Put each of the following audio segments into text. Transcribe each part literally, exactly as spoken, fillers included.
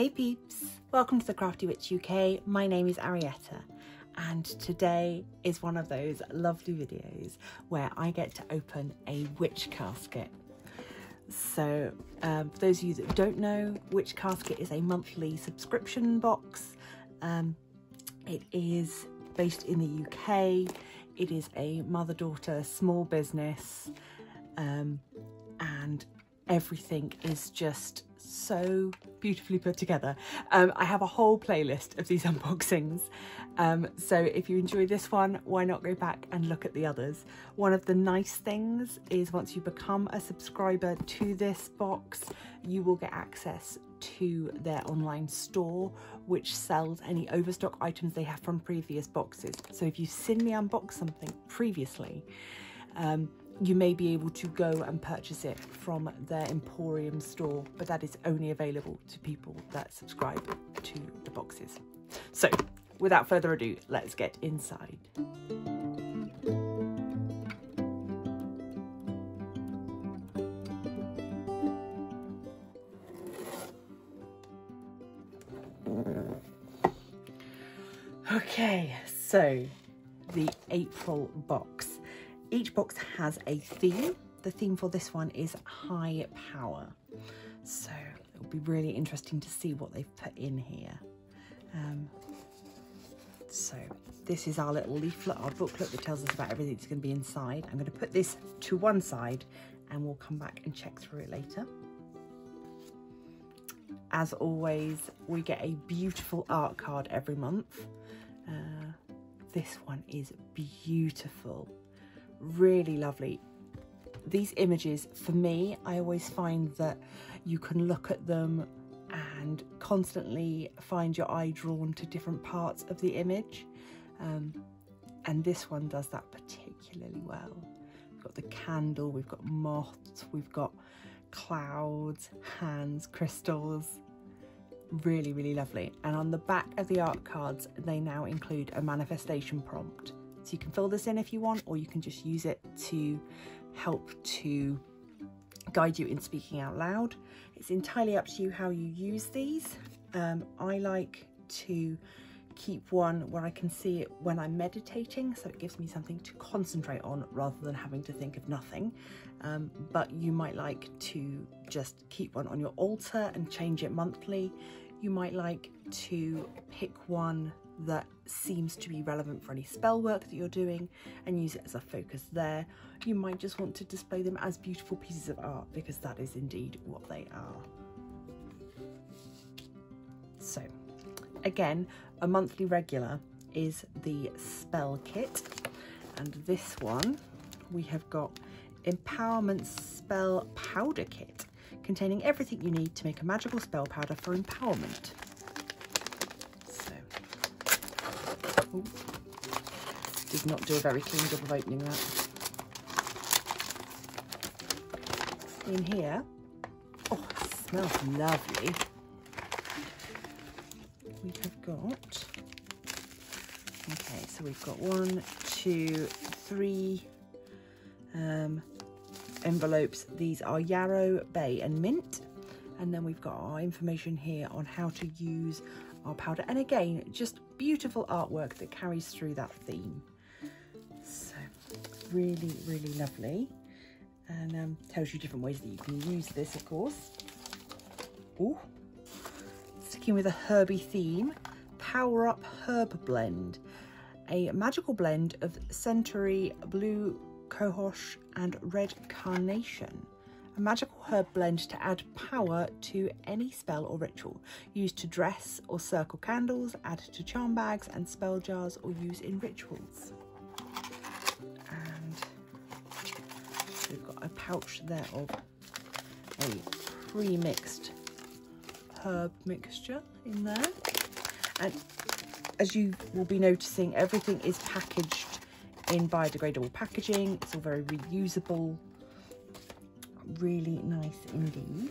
Hey peeps, welcome to The Crafty Witch U K. My name is Arietta and today is one of those lovely videos where I get to open a witch casket. So um, for those of you that don't know, Witch Casket is a monthly subscription box. Um, it is based in the U K. It is a mother-daughter small business um, and everything is just so beautifully put together. Um, I have a whole playlist of these unboxings. Um, so if you enjoy this one, why not go back and look at the others? One of the nice things is once you become a subscriber to this box, you will get access to their online store, which sells any overstock items they have from previous boxes. So if you've seen me unbox something previously, um, you may be able to go and purchase it from their Emporium store, but that is only available to people that subscribe to the boxes. So without further ado, let's get inside. Okay, so the April box. Each box has a theme. The theme for this one is high power. So it'll be really interesting to see what they've put in here. Um, so this is our little leaflet, our booklet that tells us about everything that's going to be inside. I'm going to put this to one side and we'll come back and check through it later. As always, we get a beautiful art card every month. Uh, this one is beautiful. Really lovely. These images, for me, I always find that you can look at them and constantly find your eye drawn to different parts of the image, um, and this one does that particularly well. We've got the candle, we've got moths, we've got clouds, hands, crystals. Really, really lovely. And on the back of the art cards, they now include a manifestation prompt. So you can fill this in if you want, or you can just use it to help to guide you in speaking out loud. It's entirely up to you how you use these. Um, I like to keep one where I can see it when I'm meditating, so it gives me something to concentrate on rather than having to think of nothing. Um, but you might like to just keep one on your altar and change it monthly. You might like to pick one that seems to be relevant for any spell work that you're doing and use it as a focus there. You might just want to display them as beautiful pieces of art, because that is indeed what they are. So again, a monthly regular is the spell kit, and this one we have got Empowerment Spell Powder Kit, containing everything you need to make a magical spell powder for empowerment. Ooh, did not do a very clean job of opening that. In here, oh, it smells lovely. We have got, okay, so we've got one, two, three um, envelopes. These are yarrow, bay and mint. And then we've got our information here on how to use our powder. And again, just beautiful artwork that carries through that theme. So really, really lovely. And um, tells you different ways that you can use this, of course. Ooh. Sticking with a herby theme, Power Up Herb Blend. A magical blend of centaury, blue cohosh and red carnation. A magical herb blend to add power to any spell or ritual. Used to dress or circle candles, add to charm bags and spell jars, or use in rituals. And we've got a pouch there of a pre-mixed herb mixture in there. And as you will be noticing, everything is packaged in biodegradable packaging. It's all very reusable. Really nice indeed.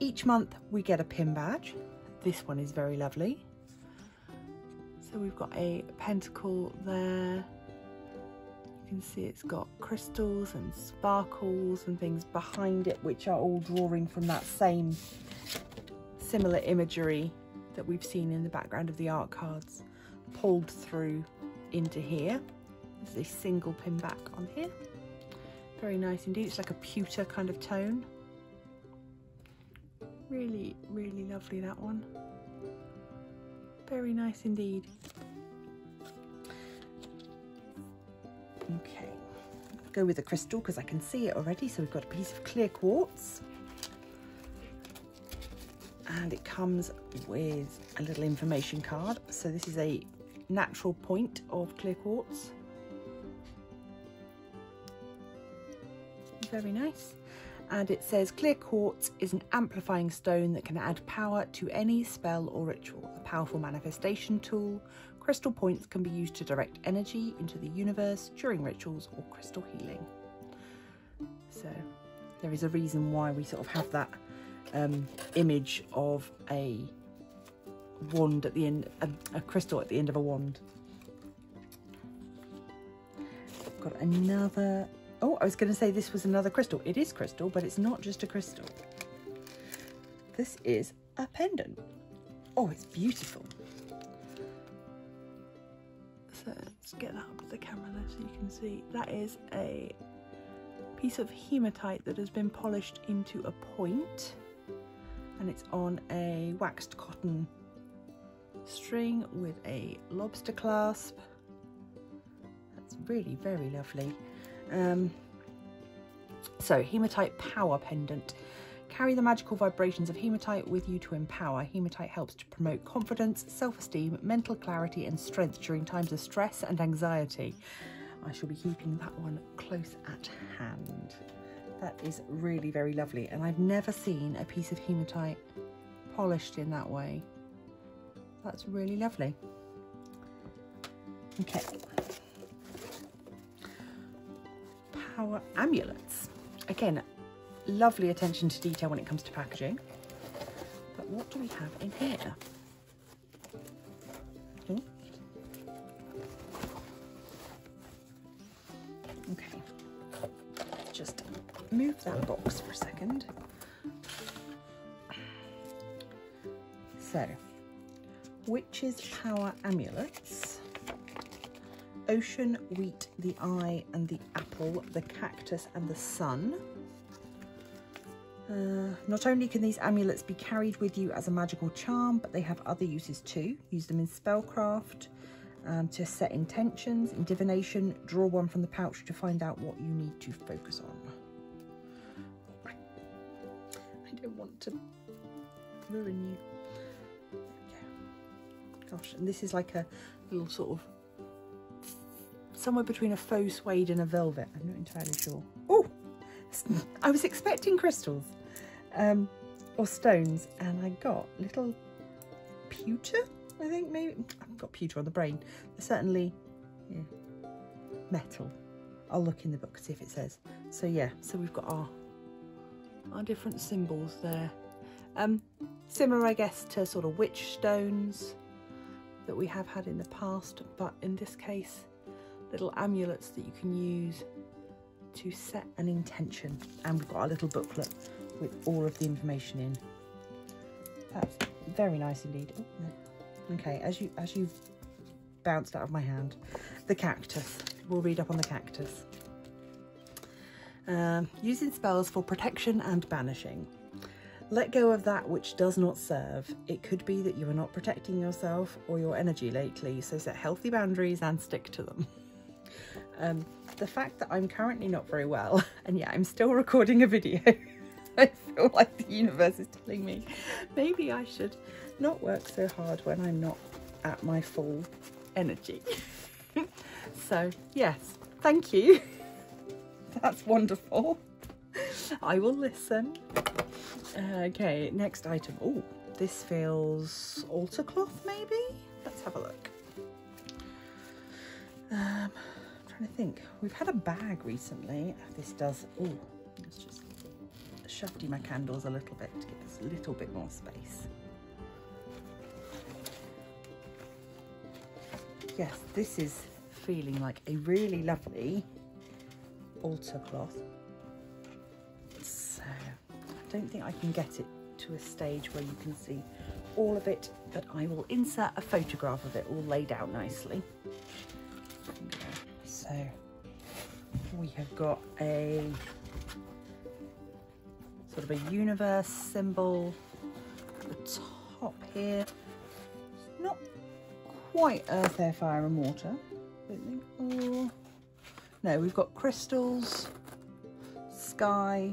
Each month we get a pin badge. This one is very lovely. So we've got a pentacle there. You can see it's got crystals and sparkles and things behind it, which are all drawing from that same similar imagery that we've seen in the background of the art cards pulled through into here. There's a single pin back on here. Very nice indeed. It's like a pewter kind of tone. Really, really lovely, that one. Very nice indeed. Okay, go with a crystal because I can see it already. So we've got a piece of clear quartz. And it comes with a little information card. So this is a natural point of clear quartz. Very nice. And it says clear quartz is an amplifying stone that can add power to any spell or ritual. A powerful manifestation tool, crystal points can be used to direct energy into the universe during rituals or crystal healing. So there is a reason why we sort of have that um, image of a wand at the end, a, a crystal at the end of a wand. Got another. Oh, I was going to say this was another crystal. It is crystal, but it's not just a crystal. This is a pendant. Oh, it's beautiful. So let's get that up to the camera there so you can see. That is a piece of hematite that has been polished into a point, and it's on a waxed cotton string with a lobster clasp. That's really very lovely. Um, so hematite power pendant. Carry the magical vibrations of hematite with you to empower. Hematite helps to promote confidence, self-esteem, mental clarity and strength during times of stress and anxiety. I shall be keeping that one close at hand. That is really very lovely, and I've never seen a piece of hematite polished in that way. That's really lovely. Okay. Power amulets. Again, lovely attention to detail when it comes to packaging. But what do we have in here? Hmm. Okay, just move that box for a second. So, witch's power amulets. Ocean, wheat, the eye and the apple, the cactus and the sun. Uh, not only can these amulets be carried with you as a magical charm, but they have other uses too. Use them in spellcraft, um, to set intentions, in divination, draw one from the pouch to find out what you need to focus on. I don't want to ruin you. Gosh, and this is like a little sort of somewhere between a faux suede and a velvet. I'm not entirely sure. Oh, I was expecting crystals um, or stones, and I got little pewter, I think maybe. I've got pewter on the brain. But certainly, yeah, metal. I'll look in the book, see if it says. So yeah, so we've got our, our different symbols there. Um, similar, I guess, to sort of witch stones that we have had in the past, but in this case, little amulets that you can use to set an intention, and we've got our little booklet with all of the information in. That's very nice indeed. Oh, no. Okay, as you as you bounced out of my hand, the cactus. We'll read up on the cactus. Um, using spells for protection and banishing. Let go of that which does not serve. It could be that you are not protecting yourself or your energy lately, so set healthy boundaries and stick to them. Um, the fact that I'm currently not very well, and yeah, I'm still recording a video. I feel like the universe is telling me maybe I should not work so hard when I'm not at my full energy. So yes, thank you. That's wonderful. I will listen. Okay, next item. Oh, this feels altar cloth maybe? Let's have a look. Um, trying to think, we've had a bag recently. This does. Oh, let's just shifty my candles a little bit to get this a little bit more space. Yes, this is feeling like a really lovely altar cloth. So I don't think I can get it to a stage where you can see all of it, but I will insert a photograph of it all laid out nicely. So we have got a sort of a universe symbol at the top here. It's not quite earth, air, fire and water, I don't think. Or... no, we've got crystals, sky,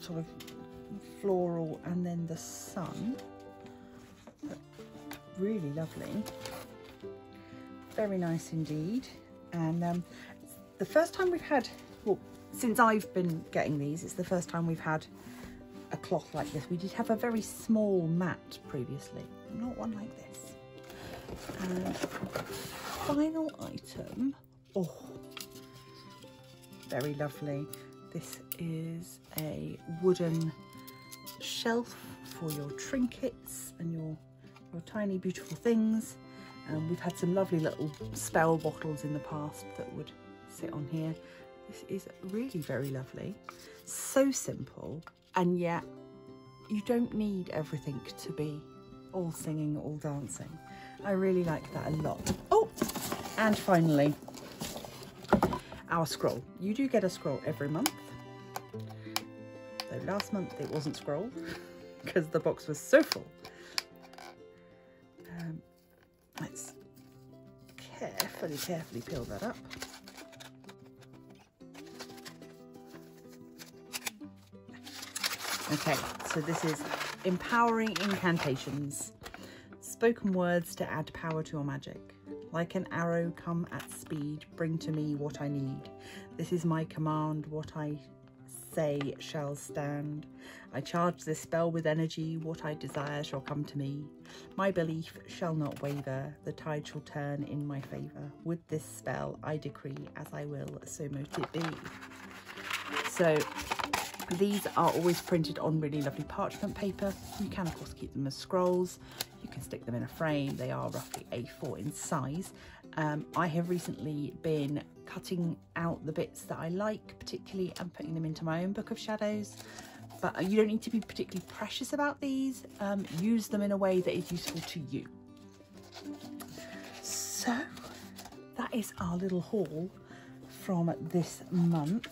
sort of floral, and then the sun. But really lovely. Very nice indeed. And um, the first time we've had, well, since I've been getting these, it's the first time we've had a cloth like this. We did have a very small mat previously, not one like this. And final item, oh, very lovely. This is a wooden shelf for your trinkets and your, your tiny beautiful things. Um, we've had some lovely little spell bottles in the past that would sit on here. This is really very lovely, so simple, and yet you don't need everything to be all singing, all dancing. I really like that a lot. Oh, and finally, our scroll. You do get a scroll every month. Though last month it wasn't scroll because the box was so full. Um, let's carefully, carefully peel that up. Okay, so this is Empowering Incantations. Spoken words to add power to your magic. Like an arrow, come at speed. Bring to me what I need. This is my command. What I say shall stand. I charge this spell with energy. What I desire shall come to me. My belief shall not waver. The tide shall turn in my favour. With this spell, I decree as I will, so mote it be. So... these are always printed on really lovely parchment paper. You can, of course, keep them as scrolls. You can stick them in a frame. They are roughly A four in size. Um, I have recently been cutting out the bits that I like, particularly, and putting them into my own book of shadows. But you don't need to be particularly precious about these. Um, use them in a way that is useful to you. So that is our little haul from this month.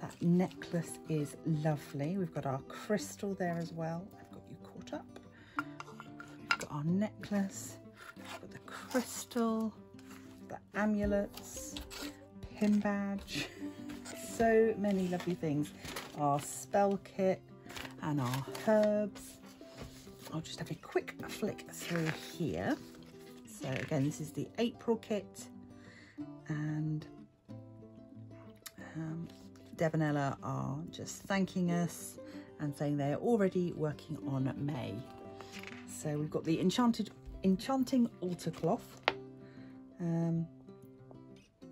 That necklace is lovely. We've got our crystal there as well. I've got you caught up. We've got our necklace, we've got the crystal, the amulets, pin badge. So many lovely things. Our spell kit and our herbs. I'll just have a quick flick through here. So again, this is the April kit, and um, Devanella are just thanking us and saying they are already working on May. So we've got the enchanted enchanting altar cloth, um,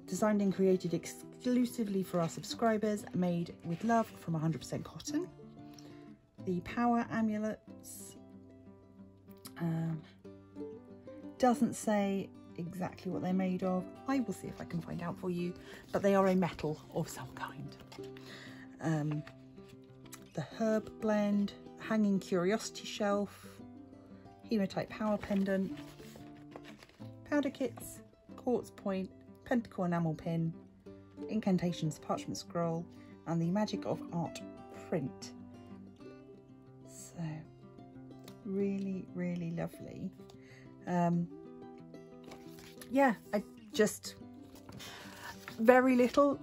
designed and created exclusively for our subscribers, made with love from one hundred percent cotton. The power amulets, um, doesn't say exactly what they're made of. I will see if I can find out for you, but they are a metal of some kind. Um, the herb blend, hanging curiosity shelf, hematite power pendant, powder kits, quartz point, pentacle enamel pin, incantations parchment scroll, and the magic of art print. So really, really lovely. Um, yeah, I just very little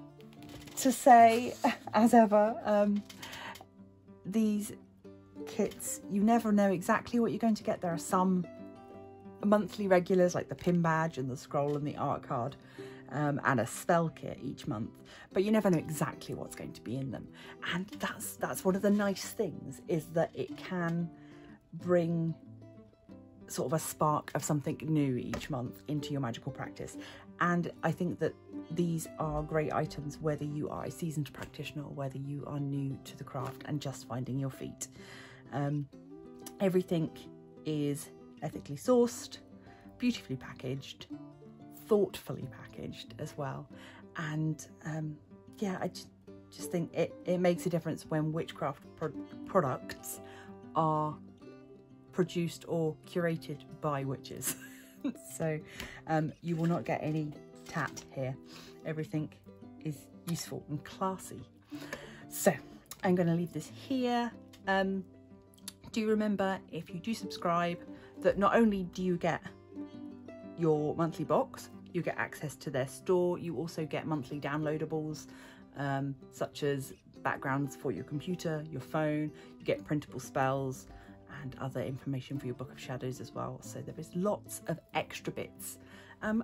to say as ever. Um, these kits, you never know exactly what you're going to get. There are some monthly regulars like the pin badge and the scroll and the art card, um, and a spell kit each month, but you never know exactly what's going to be in them. And that's that's one of the nice things, is that it can bring sort of a spark of something new each month into your magical practice. And I think that these are great items, whether you are a seasoned practitioner or whether you are new to the craft and just finding your feet. Um, everything is ethically sourced, beautifully packaged, thoughtfully packaged as well. And um, yeah, I just, just think it, it makes a difference when witchcraft pro products are produced or curated by witches. So um, you will not get any tat here. Everything is useful and classy. So I'm going to leave this here. Um, do remember, if you do subscribe, that not only do you get your monthly box, you get access to their store, you also get monthly downloadables um, such as backgrounds for your computer, your phone, you get printable spells and other information for your Book of Shadows as well. So there is lots of extra bits. Um,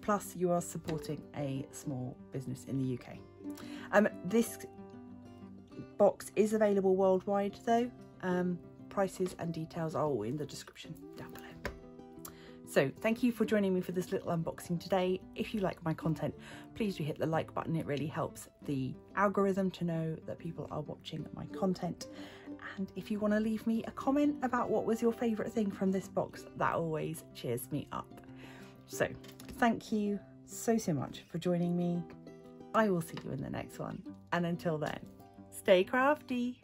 plus you are supporting a small business in the U K. Um, this box is available worldwide though. Um, prices and details are all in the description down below. So thank you for joining me for this little unboxing today. If you like my content, please do hit the like button. It really helps the algorithm to know that people are watching my content. And if you want to leave me a comment about what was your favourite thing from this box, that always cheers me up. So thank you so, so much for joining me. I will see you in the next one. And until then, stay crafty.